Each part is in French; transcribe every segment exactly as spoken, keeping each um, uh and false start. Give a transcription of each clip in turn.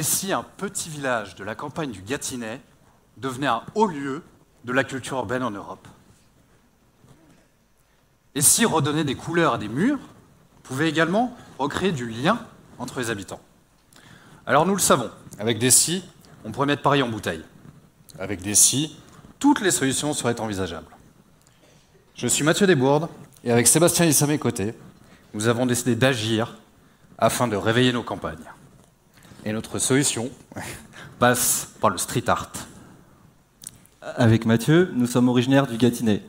Et si un petit village de la campagne du Gâtinais devenait un haut lieu de la culture urbaine en Europe? Et si redonner des couleurs à des murs pouvait également recréer du lien entre les habitants? Alors nous le savons, avec des si, on pourrait mettre Paris en bouteille. Avec des si, toutes les solutions seraient envisageables. Je suis Mathieu Desbourdes, et avec Sébastien Liss à mes côtés, nous avons décidé d'agir afin de réveiller nos campagnes. Et notre solution passe par le street art. Avec Mathieu, nous sommes originaires du Gâtinais.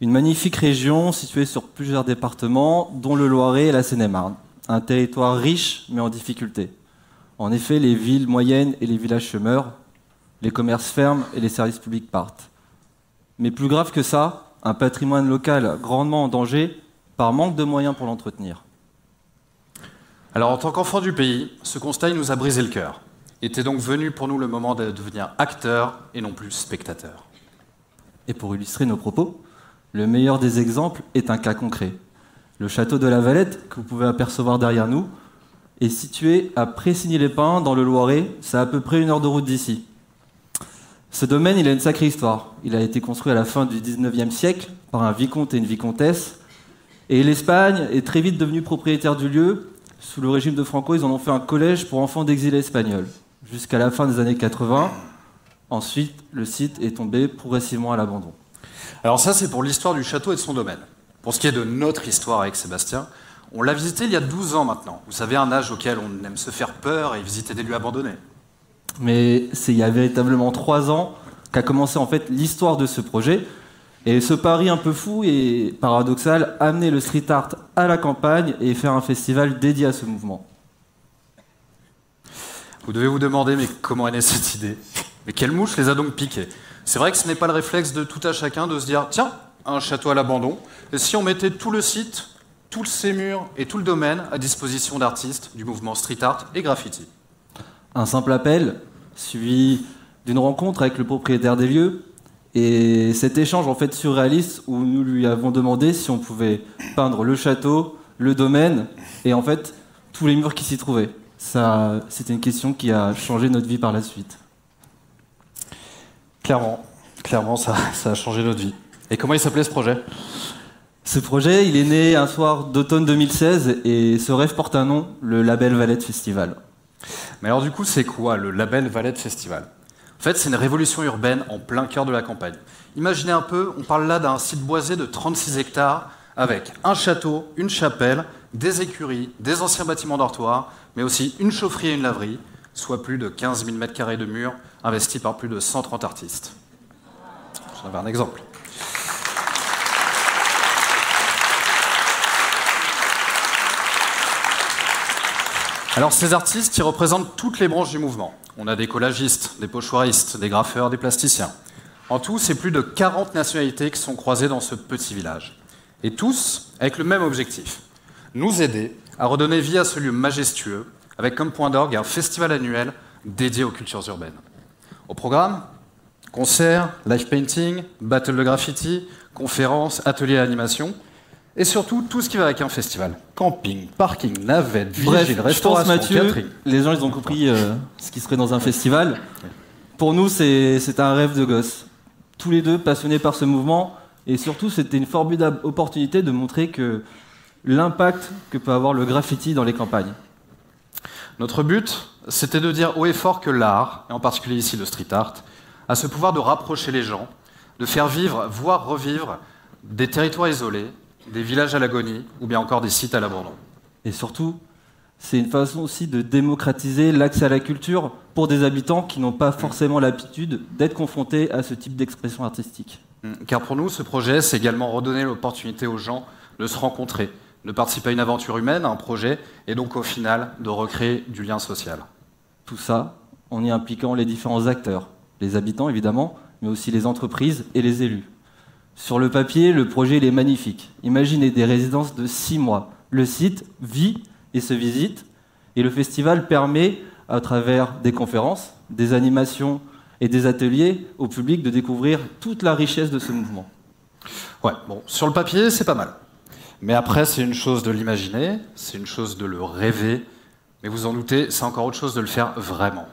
Une magnifique région située sur plusieurs départements, dont le Loiret et la Seine-et-Marne. Un territoire riche, mais en difficulté. En effet, les villes moyennes et les villages se meurent, les commerces ferment et les services publics partent. Mais plus grave que ça, un patrimoine local grandement en danger par manque de moyens pour l'entretenir. Alors, en tant qu'enfant du pays, ce constat nous a brisé le cœur. Était donc venu pour nous le moment de devenir acteur et non plus spectateur. Et pour illustrer nos propos, le meilleur des exemples est un cas concret. Le château de la Valette, que vous pouvez apercevoir derrière nous, est situé à Pressigny-les-Pins, dans le Loiret. C'est à peu près une heure de route d'ici. Ce domaine, il a une sacrée histoire. Il a été construit à la fin du dix-neuvième siècle par un vicomte et une vicomtesse. Et l'Espagne est très vite devenue propriétaire du lieu. Sous le régime de Franco, ils en ont fait un collège pour enfants d'exilés espagnols, jusqu'à la fin des années quatre-vingt. Ensuite, le site est tombé progressivement à l'abandon. Alors ça, c'est pour l'histoire du château et de son domaine. Pour ce qui est de notre histoire avec Sébastien, on l'a visité il y a douze ans maintenant. Vous savez, un âge auquel on aime se faire peur et visiter des lieux abandonnés. Mais c'est il y a véritablement trois ans qu'a commencé en fait l'histoire de ce projet. Et ce pari un peu fou et paradoxal, amener le street art à la campagne et faire un festival dédié à ce mouvement. Vous devez vous demander, mais comment est née cette idée? Mais quelle mouche les a donc piqués? C'est vrai que ce n'est pas le réflexe de tout à chacun de se dire, tiens, un château à l'abandon, et si on mettait tout le site, tous ses murs et tout le domaine à disposition d'artistes du mouvement street art et graffiti. Un simple appel, suivi d'une rencontre avec le propriétaire des lieux, et cet échange en fait surréaliste où nous lui avons demandé si on pouvait peindre le château, le domaine et en fait tous les murs qui s'y trouvaient. Ça, c'était une question qui a changé notre vie par la suite. Clairement, clairement ça, ça a changé notre vie. Et comment il s'appelait ce projet? Ce projet, il est né un soir d'automne deux mille seize et ce rêve porte un nom, le Label Valette Festival. Mais alors du coup, c'est quoi le Label Valette Festival? En fait, c'est une révolution urbaine en plein cœur de la campagne. Imaginez un peu, on parle là d'un site boisé de trente-six hectares, avec un château, une chapelle, des écuries, des anciens bâtiments dortoirs, mais aussi une chaufferie et une laverie, soit plus de quinze mille mètres carrés de murs investis par plus de cent trente artistes. J'en avais un exemple. Alors ces artistes, ils représentent toutes les branches du mouvement. On a des collagistes, des pochoiristes, des graffeurs, des plasticiens. En tout, c'est plus de quarante nationalités qui sont croisées dans ce petit village. Et tous avec le même objectif, nous aider à redonner vie à ce lieu majestueux, avec comme point d'orgue un festival annuel dédié aux cultures urbaines. Au programme, concerts, live painting, battle de graffiti, conférences, ateliers à animation. Et surtout, tout ce qui va avec un festival. Camping, parking, navette, vigile, restauration, Mathieu, catering. Les gens, ils ont compris euh, ce qui serait dans un festival. Pour nous, c'est un rêve de gosse. Tous les deux passionnés par ce mouvement. Et surtout, c'était une formidable opportunité de montrer que l'impact que peut avoir le graffiti dans les campagnes. Notre but, c'était de dire haut et fort que l'art, et en particulier ici le street art, a ce pouvoir de rapprocher les gens, de faire vivre, voire revivre, des territoires isolés, des villages à l'agonie, ou bien encore des sites à l'abandon. Et surtout, c'est une façon aussi de démocratiser l'accès à la culture pour des habitants qui n'ont pas forcément l'habitude d'être confrontés à ce type d'expression artistique. Car pour nous, ce projet, c'est également redonner l'opportunité aux gens de se rencontrer, de participer à une aventure humaine, à un projet, et donc au final, de recréer du lien social. Tout ça en y impliquant les différents acteurs, les habitants évidemment, mais aussi les entreprises et les élus. Sur le papier, le projet il est magnifique. Imaginez des résidences de six mois. Le site vit et se visite. Et le festival permet, à travers des conférences, des animations et des ateliers, au public de découvrir toute la richesse de ce mouvement. Ouais, bon, sur le papier, c'est pas mal. Mais après, c'est une chose de l'imaginer, c'est une chose de le rêver, Mais vous en doutez, c'est encore autre chose de le faire vraiment.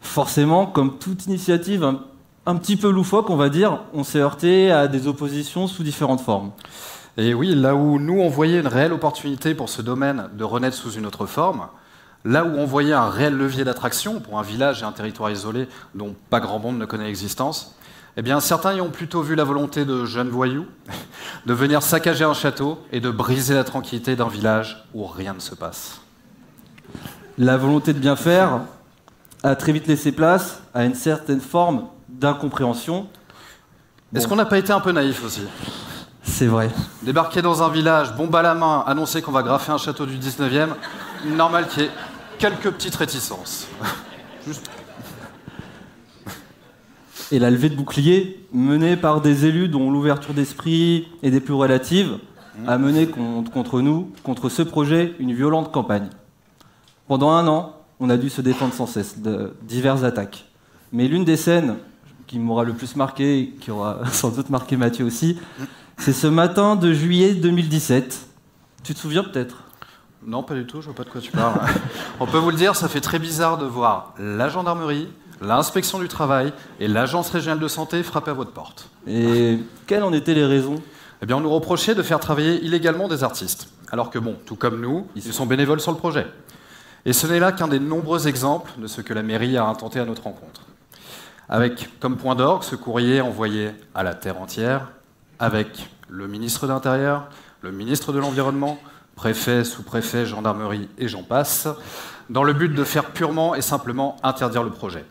Forcément, comme toute initiative un, un petit peu loufoque, on va dire, on s'est heurté à des oppositions sous différentes formes. Et oui, là où nous, on voyait une réelle opportunité pour ce domaine de renaître sous une autre forme, là où on voyait un réel levier d'attraction pour un village et un territoire isolé dont pas grand monde ne connaît l'existence, eh bien, certains y ont plutôt vu la volonté de jeunes voyous de venir saccager un château et de briser la tranquillité d'un village où rien ne se passe. La volonté de bien faire a très vite laissé place à une certaine forme d'incompréhension. Bon. Est-ce qu'on n'a pas été un peu naïf aussi ? C'est vrai. Débarquer dans un village, bombe à la main, annoncer qu'on va graffer un château du dix-neuvième, normal qu'il y ait quelques petites réticences. Juste. Et la levée de bouclier, menée par des élus dont l'ouverture d'esprit est des plus relatives, mmh. a mené contre nous, contre ce projet, une violente campagne. Pendant un an, on a dû se défendre sans cesse de diverses attaques. Mais l'une des scènes qui m'aura le plus marqué, et qui aura sans doute marqué Mathieu aussi, mmh. c'est ce matin de juillet deux mille dix-sept. Tu te souviens peut-être? Non, pas du tout, je vois pas de quoi tu parles. On peut vous le dire, ça fait très bizarre de voir la gendarmerie, l'inspection du travail et l'agence régionale de santé frapper à votre porte. Et quelles en étaient les raisons? Eh bien, on nous reprochait de faire travailler illégalement des artistes. Alors que bon, tout comme nous, ils sont bénévoles sur le projet. Et ce n'est là qu'un des nombreux exemples de ce que la mairie a intenté à notre rencontre. Avec comme point d'orgue ce courrier envoyé à la terre entière, avec le ministre de l'Intérieur, le ministre de l'Environnement, préfet, sous-préfet, gendarmerie et j'en passe, dans le but de faire purement et simplement interdire le projet.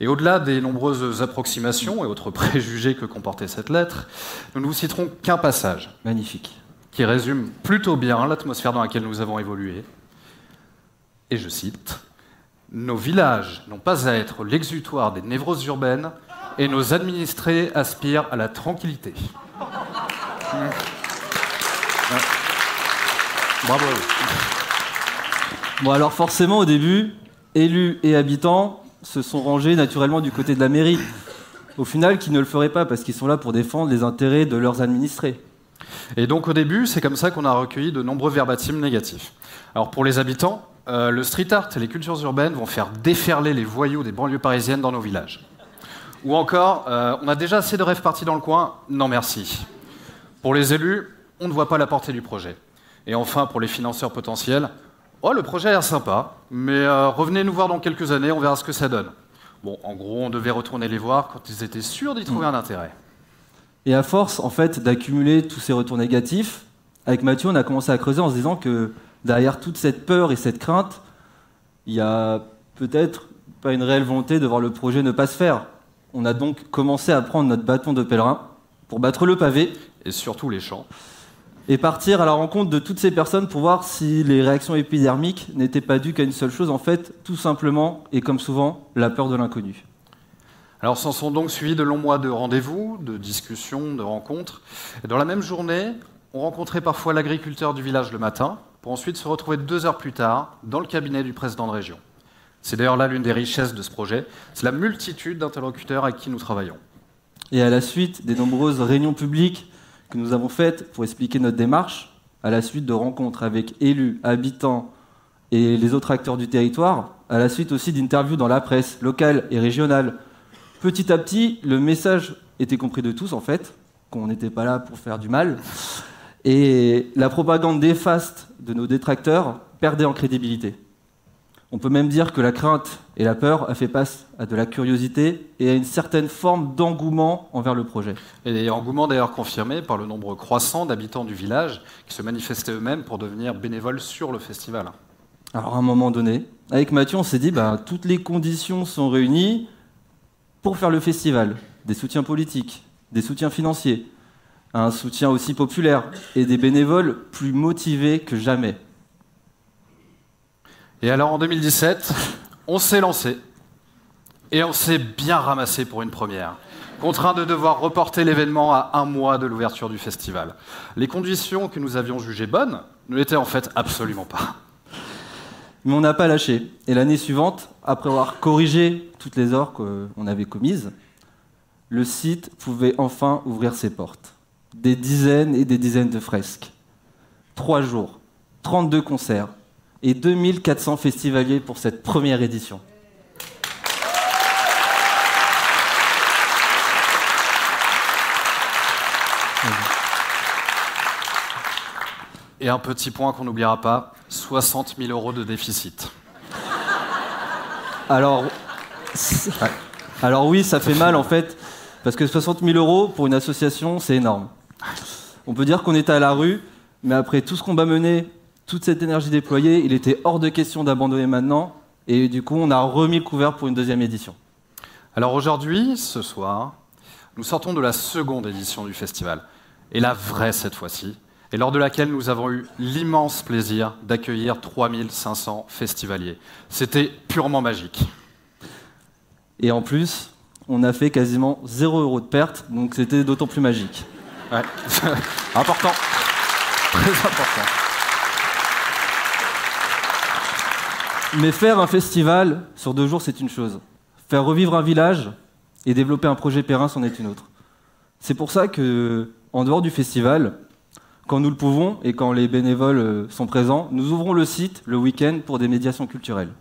Et au-delà des nombreuses approximations et autres préjugés que comportait cette lettre, nous ne vous citerons qu'un passage magnifique, qui résume plutôt bien l'atmosphère dans laquelle nous avons évolué. Et je cite, « Nos villages n'ont pas à être l'exutoire des névroses urbaines, et nos administrés aspirent à la tranquillité. » mmh. ouais. Bravo. Bon alors forcément au début, élus et habitants se sont rangés naturellement du côté de la mairie. Au final, qui ne le feraient pas parce qu'ils sont là pour défendre les intérêts de leurs administrés. Et donc au début, c'est comme ça qu'on a recueilli de nombreux verbatims négatifs. Alors pour les habitants, euh, le street art et les cultures urbaines vont faire déferler les voyous des banlieues parisiennes dans nos villages. Ou encore, euh, on a déjà assez de rêves partis dans le coin, non merci. Pour les élus, on ne voit pas la portée du projet. Et enfin, pour les financeurs potentiels, oh, le projet a l'air sympa, mais euh, revenez nous voir dans quelques années, on verra ce que ça donne. Bon, en gros, on devait retourner les voir quand ils étaient sûrs d'y trouver mmh. un intérêt. Et à force, en fait, d'accumuler tous ces retours négatifs, avec Mathieu, on a commencé à creuser en se disant que derrière toute cette peur et cette crainte, il y a peut-être pas une réelle volonté de voir le projet ne pas se faire. On a donc commencé à prendre notre bâton de pèlerin pour battre le pavé. Et surtout les champs. Et partir à la rencontre de toutes ces personnes pour voir si les réactions épidermiques n'étaient pas dues qu'à une seule chose, en fait, tout simplement, et comme souvent, la peur de l'inconnu. Alors s'en sont donc suivis de longs mois de rendez-vous, de discussions, de rencontres. Et dans la même journée, on rencontrait parfois l'agriculteur du village le matin, pour ensuite se retrouver deux heures plus tard dans le cabinet du président de région. C'est d'ailleurs là l'une des richesses de ce projet, c'est la multitude d'interlocuteurs avec qui nous travaillons. Et à la suite des nombreuses réunions publiques que nous avons faites pour expliquer notre démarche, à la suite de rencontres avec élus, habitants et les autres acteurs du territoire, à la suite aussi d'interviews dans la presse, locale et régionale, petit à petit, le message était compris de tous en fait, qu'on n'était pas là pour faire du mal, et la propagande néfaste de nos détracteurs perdait en crédibilité. On peut même dire que la crainte et la peur a fait face à de la curiosité et à une certaine forme d'engouement envers le projet. Et engouement d'ailleurs confirmé par le nombre croissant d'habitants du village qui se manifestaient eux-mêmes pour devenir bénévoles sur le festival. Alors à un moment donné, avec Mathieu, on s'est dit bah, toutes les conditions sont réunies pour faire le festival. Des soutiens politiques, des soutiens financiers, un soutien aussi populaire et des bénévoles plus motivés que jamais. Et alors en deux mille dix-sept, on s'est lancé, et on s'est bien ramassé pour une première, contraint de devoir reporter l'événement à un mois de l'ouverture du festival. Les conditions que nous avions jugées bonnes ne l'étaient en fait absolument pas. Mais on n'a pas lâché, et l'année suivante, après avoir corrigé toutes les erreurs qu'on avait commises, le site pouvait enfin ouvrir ses portes. Des dizaines et des dizaines de fresques. Trois jours, trente-deux concerts, et deux mille quatre cents festivaliers pour cette première édition. Et un petit point qu'on n'oubliera pas, soixante mille euros de déficit. Alors, alors oui, ça fait mal en fait, parce que soixante mille euros pour une association, c'est énorme. On peut dire qu'on était à la rue, mais après tout ce qu'on va mener, toute cette énergie déployée, il était hors de question d'abandonner maintenant, et du coup on a remis le couvert pour une deuxième édition. Alors aujourd'hui, ce soir, nous sortons de la seconde édition du festival, et la vraie cette fois-ci, et lors de laquelle nous avons eu l'immense plaisir d'accueillir trois mille cinq cents festivaliers. C'était purement magique. Et en plus, on a fait quasiment zéro euro de perte, donc c'était d'autant plus magique. Ouais. Important. Très important. Mais faire un festival sur deux jours, c'est une chose. Faire revivre un village et développer un projet périn, c'en est une autre. C'est pour ça que, en dehors du festival, quand nous le pouvons et quand les bénévoles sont présents, nous ouvrons le site le week-end pour des médiations culturelles.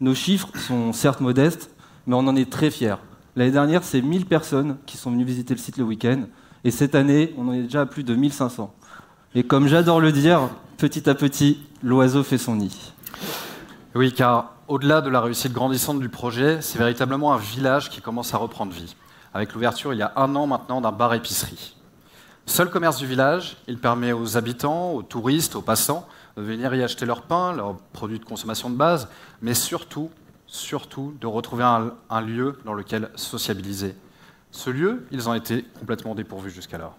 Nos chiffres sont certes modestes, mais on en est très fiers. L'année dernière, c'est mille personnes qui sont venues visiter le site le week-end, et cette année, on en est déjà à plus de mille cinq cents. Et comme j'adore le dire, petit à petit, l'oiseau fait son nid. Oui, car au-delà de la réussite grandissante du projet, c'est véritablement un village qui commence à reprendre vie, avec l'ouverture il y a un an maintenant d'un bar-épicerie. Seul commerce du village, il permet aux habitants, aux touristes, aux passants de venir y acheter leur pain, leurs produits de consommation de base, mais surtout, surtout de retrouver un, un lieu dans lequel sociabiliser. Ce lieu, ils en étaient complètement dépourvus jusqu'alors.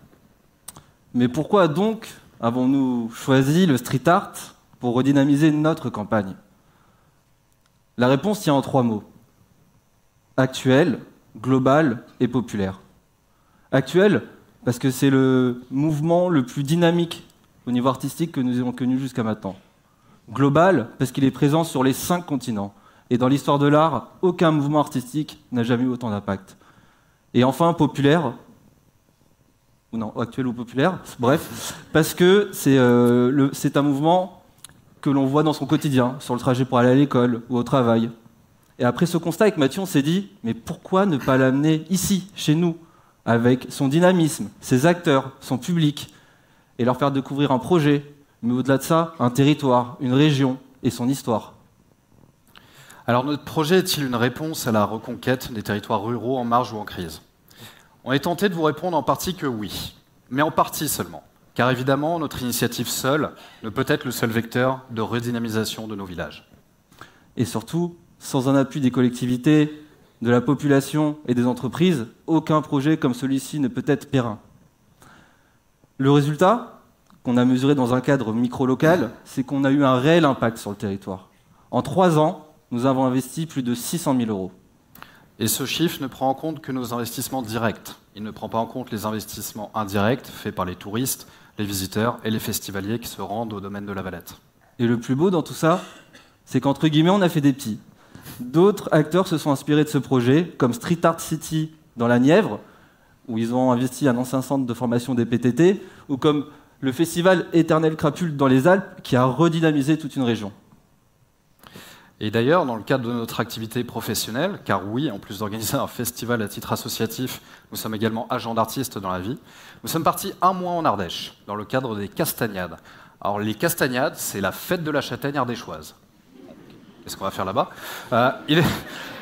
Mais pourquoi donc avons-nous choisi le street art pour redynamiser notre campagne ? La réponse tient en trois mots. Actuel, global et populaire. Actuel, parce que c'est le mouvement le plus dynamique au niveau artistique que nous ayons connu jusqu'à maintenant. Global, parce qu'il est présent sur les cinq continents. Et dans l'histoire de l'art, aucun mouvement artistique n'a jamais eu autant d'impact. Et enfin, populaire, ou non, actuel ou populaire, bref, parce que c'est euh, un mouvement que l'on voit dans son quotidien, sur le trajet pour aller à l'école ou au travail. Et après ce constat, avec Mathieu, on s'est dit, mais pourquoi ne pas l'amener ici, chez nous, avec son dynamisme, ses acteurs, son public, et leur faire découvrir un projet, mais au-delà de ça, un territoire, une région et son histoire. Alors notre projet est-il une réponse à la reconquête des territoires ruraux en marge ou en crise? On est tenté de vous répondre en partie que oui, mais en partie seulement. Car évidemment, notre initiative seule ne peut être le seul vecteur de redynamisation de nos villages. Et surtout, sans un appui des collectivités, de la population et des entreprises, aucun projet comme celui-ci ne peut être périn. Le résultat, qu'on a mesuré dans un cadre micro-local, c'est qu'on a eu un réel impact sur le territoire. En trois ans, nous avons investi plus de six cent mille euros. Et ce chiffre ne prend en compte que nos investissements directs. Il ne prend pas en compte les investissements indirects faits par les touristes, les visiteurs et les festivaliers qui se rendent au domaine de la Valette. Et le plus beau dans tout ça, c'est qu'entre guillemets, on a fait des petits. D'autres acteurs se sont inspirés de ce projet, comme Street Art City dans la Nièvre, où ils ont investi un ancien centre de formation des P T T, ou comme le festival Éternel Crapule dans les Alpes, qui a redynamisé toute une région. Et d'ailleurs, dans le cadre de notre activité professionnelle, car oui, en plus d'organiser un festival à titre associatif, nous sommes également agents d'artistes dans la vie, nous sommes partis un mois en Ardèche, dans le cadre des Castagnades. Alors les Castagnades, c'est la fête de la châtaigne ardéchoise. Qu'est-ce qu'on va faire là-bas ? euh, ils,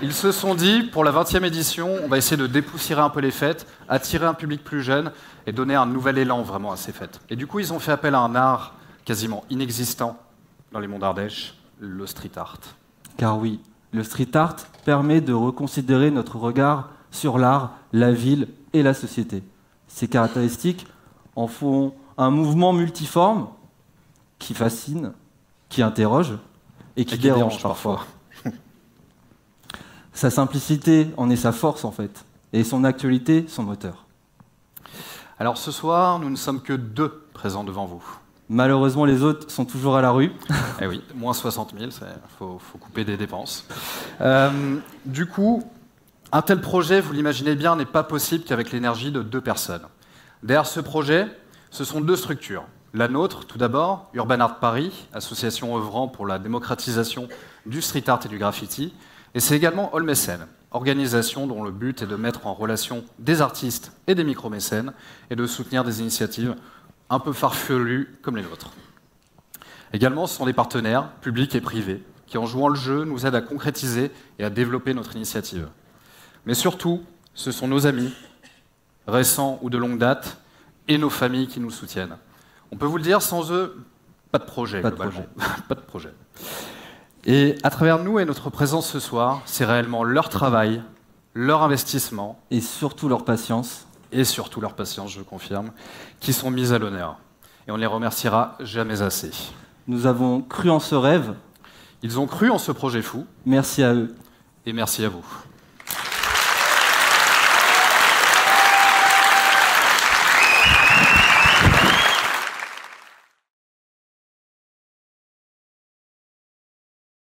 ils se sont dit, pour la vingtième édition, on va essayer de dépoussiérer un peu les fêtes, attirer un public plus jeune et donner un nouvel élan vraiment à ces fêtes. Et du coup, ils ont fait appel à un art quasiment inexistant dans les monts d'Ardèche, le street art. Car oui, le street art permet de reconsidérer notre regard sur l'art, la ville et la société. Ces caractéristiques en font un mouvement multiforme qui fascine, qui interroge et qui, et qui dérange, dérange parfois. parfois. Sa simplicité en est sa force en fait, et son actualité son moteur. Alors ce soir, nous ne sommes que deux présents devant vous. Malheureusement, les autres sont toujours à la rue. Eh oui, moins soixante mille, il faut, faut couper des dépenses. Euh, du coup, un tel projet, vous l'imaginez bien, n'est pas possible qu'avec l'énergie de deux personnes. Derrière ce projet, ce sont deux structures. La nôtre, tout d'abord, Urban Art Paris, association œuvrant pour la démocratisation du street art et du graffiti. Et c'est également All Mécène, organisation dont le but est de mettre en relation des artistes et des micro-mécènes et de soutenir des initiatives un peu farfelues comme les nôtres. Également, ce sont des partenaires, publics et privés, qui en jouant le jeu nous aident à concrétiser et à développer notre initiative. Mais surtout, ce sont nos amis, récents ou de longue date, et nos familles qui nous soutiennent. On peut vous le dire, sans eux, pas de projet, pas globalement. De projet. Pas de projet. Et à travers nous et notre présence ce soir, c'est réellement leur travail, leur investissement... Et surtout leur patience. Et surtout leur patience, je confirme, qui sont mises à l'honneur. Et on ne les remerciera jamais assez. Nous avons cru en ce rêve. Ils ont cru en ce projet fou. Merci à eux. Et merci à vous.